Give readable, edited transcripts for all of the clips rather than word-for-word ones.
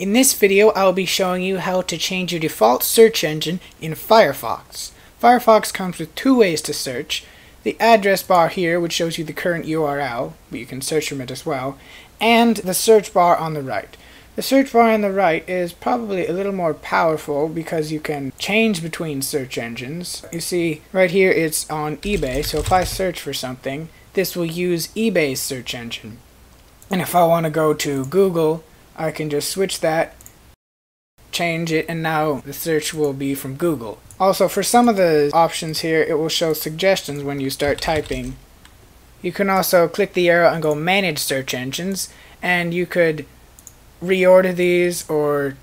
In this video, I'll be showing you how to change your default search engine in Firefox. Firefox comes with two ways to search: the address bar here, which shows you the current URL, but you can search from it as well, and the search bar on the right. The search bar on the right is probably a little more powerful because you can change between search engines. You see right here it's on eBay, so if I search for something, this will use eBay's search engine. And if I want to go to Google, I can just switch that, change it, and now the search will be from Google. Also, for some of the options here, it will show suggestions when you start typing. You can also click the arrow and go manage search engines, and you could reorder these or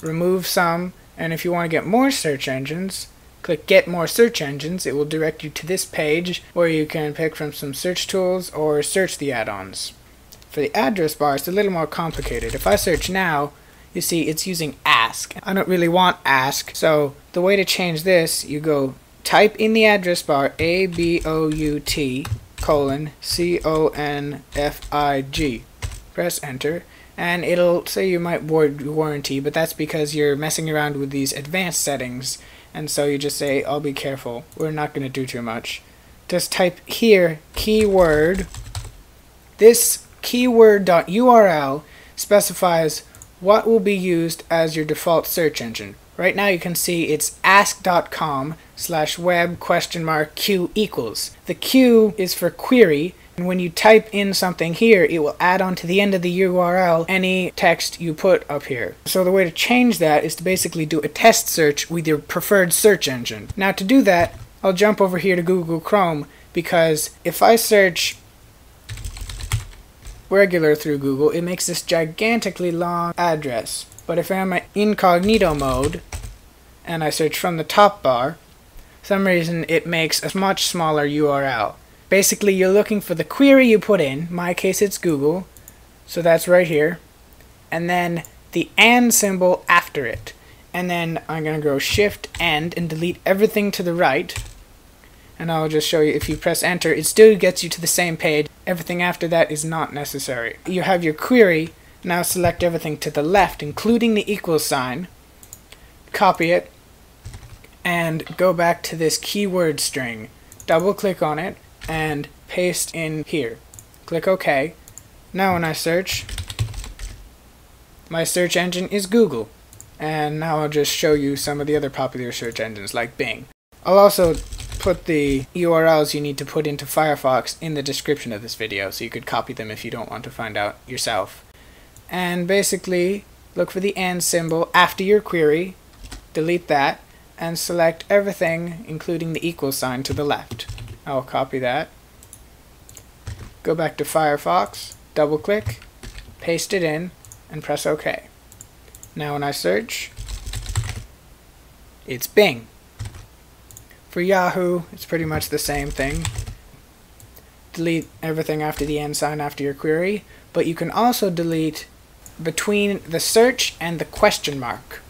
remove some. And if you want to get more search engines, click get more search engines. It will direct you to this page where you can pick from some search tools or search the add-ons. For the address bar, it's a little more complicated. If I search now, you see it's using Ask. I don't really want Ask, so the way to change this, you go type in the address bar ABOUT::CONFIG, press enter, and it'll say you might warranty, but that's because you're messing around with these advanced settings, and so you just say, I'll be careful, we're not going to do too much. Just type here keyword. This keyword.url specifies what will be used as your default search engine. Right now you can see it's ask.com/web?q=. The q is for query, and when you type in something here, it will add on to the end of the URL any text you put up here. So the way to change that is to basically do a test search with your preferred search engine. Now to do that, I'll jump over here to Google Chrome, because if I search regular through Google, it makes this gigantically long address. But if I'm in incognito mode and I search from the top bar, for some reason it makes a much smaller URL. Basically, you're looking for the query you put in. In my case, it's Google, so that's right here, and then the and symbol after it, and then I'm gonna go shift and delete everything to the right. And I'll just show you, if you press enter, it still gets you to the same page. Everything after that is not necessary. You have your query. Now select everything to the left, including the equal sign, copy it, and go back to this keyword string. Double click on it and paste in here. Click OK. Now when I search, my search engine is Google. And now I'll just show you some of the other popular search engines like Bing. I'll also put the URLs you need to put into Firefox in the description of this video, so you could copy them if you don't want to find out yourself. And basically, look for the and symbol after your query, delete that, and select everything including the equal sign to the left. I'll copy that, go back to Firefox, double click, paste it in, and press OK. Now when I search, it's Bing. For Yahoo, it's pretty much the same thing. Delete everything after the and sign after your query, but you can also delete between the search and the question mark.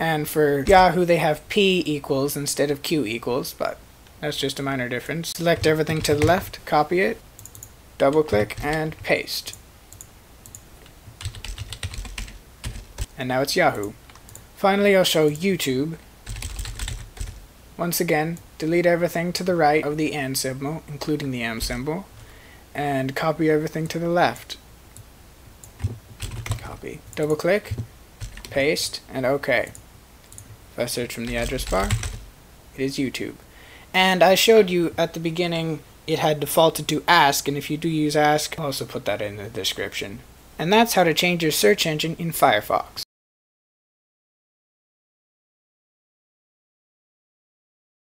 And for Yahoo, they have P= instead of Q=, but that's just a minor difference. Select everything to the left, copy it, double click, and paste. And now it's Yahoo. Finally, I'll show YouTube. Once again, delete everything to the right of the and symbol, including the M symbol, and copy everything to the left. Copy. Double click, paste, and OK. If I search from the address bar, it is YouTube. And I showed you at the beginning it had defaulted to Ask, and if you do use Ask, I'll also put that in the description. And that's how to change your search engine in Firefox.